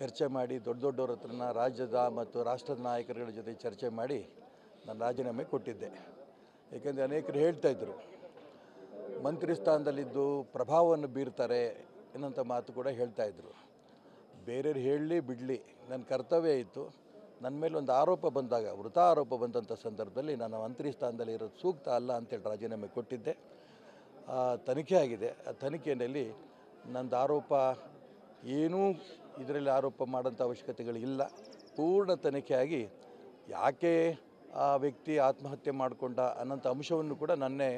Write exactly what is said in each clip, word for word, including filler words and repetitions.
ಚರ್ಚೆ ಮಾಡಿ ದೊಡ್ಡ ದೊಡ್ಡವರ ಹತ್ರನ ರಾಜ್ಯದ ಮತ್ತು ರಾಷ್ಟ್ರದ ನಾಯಕರುಗಳ ಜೊತೆ ಚರ್ಚೆ ಮಾಡಿ ನಾನು ರಾಜೀನಾಮೆ ಕೊಟ್ಟಿದ್ದೆ. ಏಕೆಂದರೆ ಅನೇಕರು ಹೇಳ್ತಾಯಿದ್ರು ಮಂತ್ರಿ ಸ್ಥಾನದಲ್ಲಿದ್ದು ಪ್ರಭಾವವನ್ನು ಬೀರ್ತಾರೆ ಎನ್ನುವಂಥ ಮಾತು ಕೂಡ ಹೇಳ್ತಾಯಿದ್ರು. ಬೇರೆಯವ್ರು ಹೇಳಲಿ ಬಿಡಲಿ, ನನ್ನ ಕರ್ತವ್ಯ ಇತ್ತು. ನನ್ನ ಮೇಲೆ ಒಂದು ಆರೋಪ ಬಂದಾಗ, ವೃಥಾ ಆರೋಪ ಬಂದಂಥ ಸಂದರ್ಭದಲ್ಲಿ ನಾನು ಮಂತ್ರಿ ಸ್ಥಾನದಲ್ಲಿ ಇರೋದು ಸೂಕ್ತ ಅಲ್ಲ ಅಂತೇಳಿ ರಾಜೀನಾಮೆ ಕೊಟ್ಟಿದ್ದೆ. ತನಿಖೆ ಆಗಿದೆ. ಆ ತನಿಖೆಯಲ್ಲಿ ನಂದು ಆರೋಪ ಏನೂ ಇದರಲ್ಲಿ ಆರೋಪ ಮಾಡೋಂಥ ಅವಶ್ಯಕತೆಗಳಿಲ್ಲ. ಪೂರ್ಣ ತನಿಖೆಯಾಗಿ ಯಾಕೆ ಆ ವ್ಯಕ್ತಿ ಆತ್ಮಹತ್ಯೆ ಮಾಡಿಕೊಂಡ ಅನ್ನೋಂಥ ಅಂಶವನ್ನು ಕೂಡ ನನ್ನೇ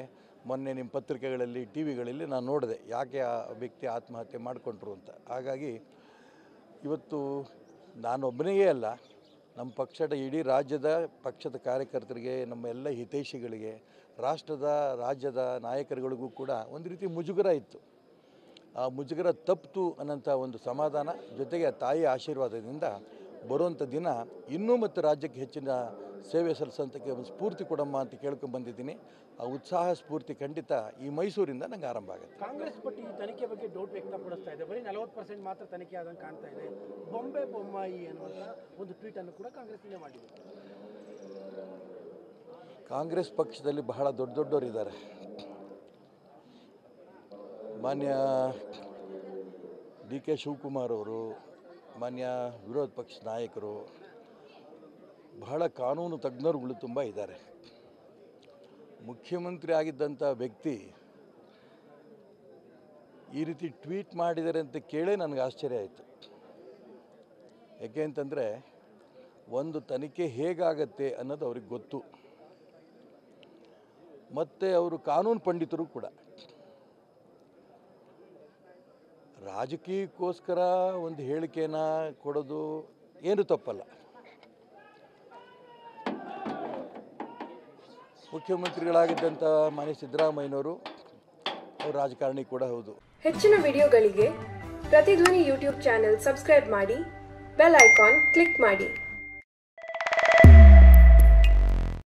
ಮೊನ್ನೆ ನಿಮ್ಮ ಪತ್ರಿಕೆಗಳಲ್ಲಿ ಟಿ ವಿಗಳಲ್ಲಿ ನಾನು ನೋಡಿದೆ, ಯಾಕೆ ಆ ವ್ಯಕ್ತಿ ಆತ್ಮಹತ್ಯೆ ಮಾಡಿಕೊಂಡ್ರು ಅಂತ. ಹಾಗಾಗಿ ಇವತ್ತು ನಾನೊಬ್ಬನಿಗೇ ಅಲ್ಲ, ನಮ್ಮ ಪಕ್ಷದ ಇಡೀ ರಾಜ್ಯದ ಪಕ್ಷದ ಕಾರ್ಯಕರ್ತರಿಗೆ, ನಮ್ಮ ಎಲ್ಲ ಹಿತೈಷಿಗಳಿಗೆ, ರಾಷ್ಟ್ರದ ರಾಜ್ಯದ ನಾಯಕರುಗಳಿಗೂ ಕೂಡ ಒಂದು ರೀತಿ ಮುಜುಗರ ಇತ್ತು. ಆ ಮುಜುಗರ ತಪ್ಪಿತು ಅನ್ನೋಂಥ ಒಂದು ಸಮಾಧಾನ ಜೊತೆಗೆ ತಾಯಿ ಆಶೀರ್ವಾದದಿಂದ ಬರುವಂಥ ದಿನ ಇನ್ನೂ ಮತ್ತು ರಾಜ್ಯಕ್ಕೆ ಹೆಚ್ಚಿನ ಸೇವೆ ಸಲ್ಲಿಸೋಂಥಕ್ಕೆ ಒಂದು ಸ್ಫೂರ್ತಿ ಕೊಡಮ್ಮ ಅಂತ ಕೇಳ್ಕೊಂಡ್ಬಂದಿದ್ದೀನಿ. ಆ ಉತ್ಸಾಹ ಸ್ಫೂರ್ತಿ ಖಂಡಿತ ಈ ಮೈಸೂರಿಂದ ನಂಗೆ ಆರಂಭ ಆಗುತ್ತೆ. ಕಾಂಗ್ರೆಸ್ ಪಟ್ಟಿ ಈ ತನಿಖೆ ಬಗ್ಗೆ ಡೌಟ್ ವ್ಯಕ್ತಪಡಿಸ್ತಾ ಇದೆ. ಬರೀ ನಲವತ್ತು ಪರ್ಸೆಂಟ್ ಮಾತ್ರ ತನಿಖೆ ಆದಂಗೆ ಕಾಣ್ತಾ ಇದೆ. ಬೊಂಬೆ ಬೊಮ್ಮಾಯಿ ಅನ್ನುವಂಥ ಒಂದು ಟ್ವೀಟನ್ನು ಕೂಡ ಕಾಂಗ್ರೆಸ್ಸಿನ ಮಾಡಿದೆ. ಕಾಂಗ್ರೆಸ್ ಪಕ್ಷದಲ್ಲಿ ಬಹಳ ದೊಡ್ಡ ದೊಡ್ಡವರಿದ್ದಾರೆ. ಮಾನ್ಯ ಡಿ ಕೆ ಶಿವಕುಮಾರ್ ಅವರು, ಮಾನ್ಯ ವಿರೋಧ ಪಕ್ಷ ನಾಯಕರು, ಬಹಳ ಕಾನೂನು ತಜ್ಞರುಗಳು ತುಂಬ ಇದ್ದಾರೆ. ಮುಖ್ಯಮಂತ್ರಿ ಆಗಿದ್ದಂಥ ವ್ಯಕ್ತಿ ಈ ರೀತಿ ಟ್ವೀಟ್ ಮಾಡಿದ್ದಾರೆ ಅಂತ ಕೇಳೇ ನನಗೆ ಆಶ್ಚರ್ಯ ಆಯಿತು. ಯಾಕೆ ಅಂತಂದರೆ ಒಂದು ತನಿಖೆ ಹೇಗಾಗತ್ತೆ ಅನ್ನೋದು ಅವ್ರಿಗೆ ಗೊತ್ತು. ಮತ್ತು ಅವರು ಕಾನೂನು ಪಂಡಿತರು ಕೂಡ. ರಾಜಕೀಯಕ್ಕೋಸ್ಕರ ಒಂದು ಹೇಳಿಕೆನ ಕೊಡೋದು ಏನು ತಪ್ಪಲ್ಲ. ಮುಖ್ಯಮಂತ್ರಿಗಳಾಗಿದ್ದಂಥ ಮಾನ್ಯ ಸಿದ್ದರಾಮಯ್ಯನವರು ಅವರು ರಾಜಕಾರಣಿ ಕೂಡ ಹೌದು. ಹೆಚ್ಚಿನ ವಿಡಿಯೋಗಳಿಗೆ ಪ್ರತಿಧ್ವನಿ ಯೂಟ್ಯೂಬ್ ಚಾನೆಲ್ ಸಬ್ಸ್ಕ್ರೈಬ್ ಮಾಡಿ, ಬೆಲ್ ಐಕಾನ್ ಕ್ಲಿಕ್ ಮಾಡಿ.